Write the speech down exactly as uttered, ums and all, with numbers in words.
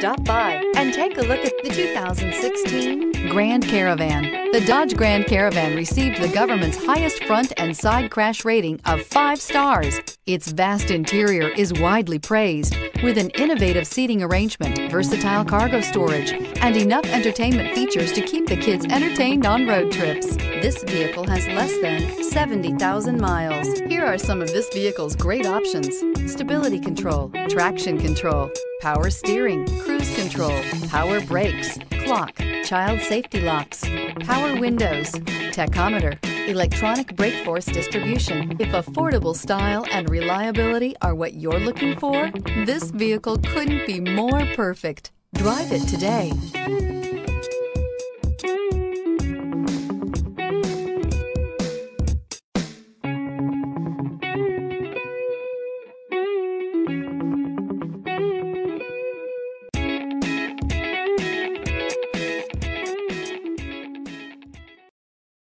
Stop by and take a look at the two thousand sixteen Grand Caravan. The Dodge Grand Caravan received the government's highest front and side crash rating of five stars. Its vast interior is widely praised, with an innovative seating arrangement, versatile cargo storage, and enough entertainment features to keep the kids entertained on road trips. This vehicle has less than seventy thousand miles. Here are some of this vehicle's great options: stability control, traction control, power steering, cruise control, power brakes, clock, child safety locks, power windows, tachometer, electronic brake force distribution. If affordable style and reliability are what you're looking for, this vehicle couldn't be more perfect. Drive it today.